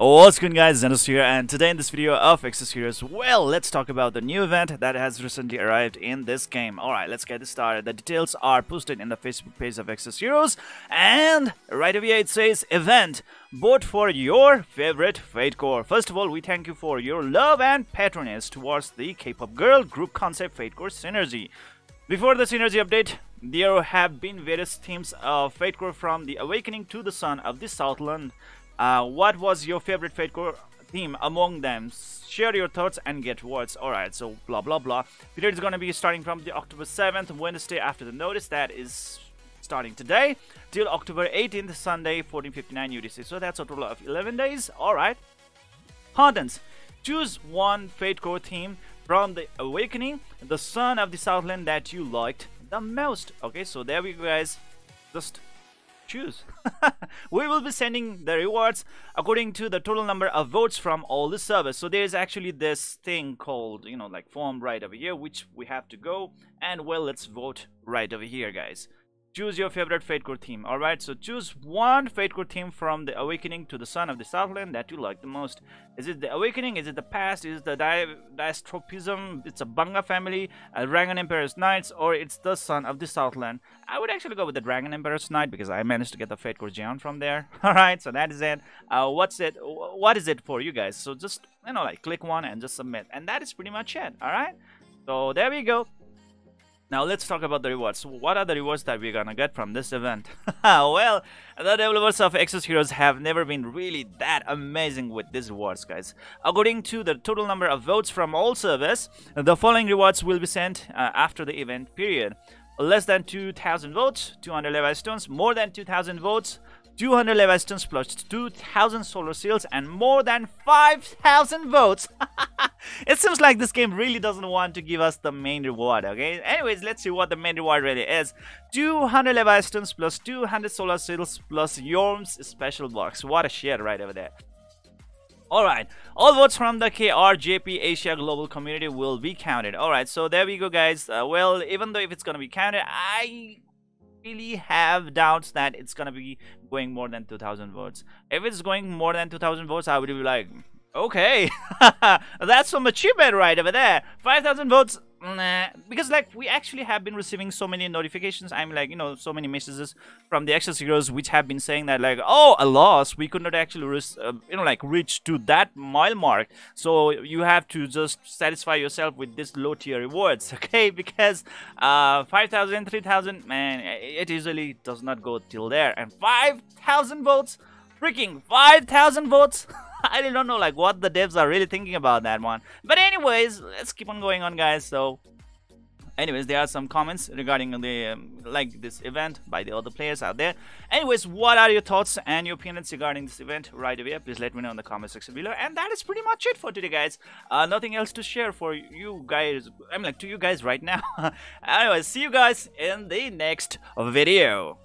What's good guys, Zennosh here, and today in this video of Exos Heroes, well, let's talk about the new event that has recently arrived in this game. Alright, let's get this started. The details are posted in the Facebook page of Exos Heroes, and right away it says event vote for your favorite Fatecore. First of all, we thank you for your love and patronage towards the K-Pop girl group concept Fatecore Synergy. Before the Synergy update, there have been various themes of Fatecore, from the awakening to the sun of the Southland. What was your favorite Fatecore theme among them? Share your thoughts and get votes. Alright, so blah blah blah. Period is gonna be starting from the October 7th, Wednesday after the notice, that is starting today, till October 18th, Sunday, 14:59 UTC. So that's a total of 11 days. Alright. Contents. Choose one Fatecore theme from the awakening, the Sun of the Southland, that you liked the most. Okay, so there we go guys. Just choose. We will be sending the rewards according to the total number of votes from all the servers. So there is actually this thing called, you know, like form right over here, which we have to go and, well, let's vote right over here guys. Choose your favorite Fatecore theme. Alright, so choose one Fatecore theme from the awakening to the Sun of the Southland that you like the most. Is it the awakening? Is it the past? Is it the Diastropism? It's a Bunga family, a Dragon Emperor's Knights, or it's the Sun of the Southland? I would actually go with the Dragon Emperor's Knight because I managed to get the Fatecore Gion from there. Alright, so that is it. What is it for you guys? So just, you know, like click one and just submit. And that is pretty much it. Alright, so there we go. Now let's talk about the rewards. What are the rewards that we're gonna get from this event? Well, the developers of Exos Heroes have never been really that amazing with these rewards guys. According to the total number of votes from all servers, the following rewards will be sent after the event period. Less than 2,000 votes, 200 Levi Stones. More than 2,000 votes, 200 Levi Stones plus 2,000 solar seals, and more than 5,000 votes. It seems like this game really doesn't want to give us the main reward, okay? Anyways, let's see what the main reward really is. 200 Levi Stones plus 200 solar seals plus Yorm's special box. What a shit right over there. Alright, all votes from the KRJP Asia Global Community will be counted. Alright, so there we go guys. Well, even though if it's gonna be counted, I really have doubts that it's gonna be going more than 2,000 votes. If it's going more than 2,000 votes, I would be like, okay, that's some achievement right over there. 5,000 votes, nah. Because like we actually have been receiving so many notifications, I'm like, you know, so many messages from the Exos Heroes which have been saying that like, oh, a loss, we could not actually you know, like reach to that mile mark, so you have to just satisfy yourself with this low tier rewards, okay? Because 5,000, 3,000, man, it usually does not go till there. And 5,000 votes, freaking 5,000 votes. I don't know like what the devs are really thinking about that one. But anyways, let's keep on going on guys. So anyways, there are some comments regarding the like this event by the other players out there. Anyways, what are your thoughts and your opinions regarding this event right away? Please let me know in the comment section below. And that is pretty much it for today guys. Nothing else to share for you guys, I mean like to you guys right now. Anyways, see you guys in the next video.